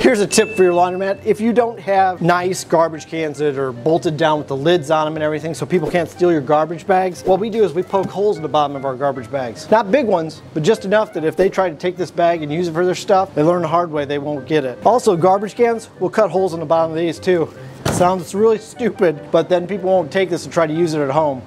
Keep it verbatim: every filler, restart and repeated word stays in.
Here's a tip for your laundromat. If you don't have nice garbage cans that are bolted down with the lids on them and everything so people can't steal your garbage bags, what we do is we poke holes in the bottom of our garbage bags. Not big ones, but just enough that if they try to take this bag and use it for their stuff, they learn the hard way they won't get it. Also, garbage cans, we'll cut holes in the bottom of these too. Sounds really stupid, but then people won't take this and try to use it at home.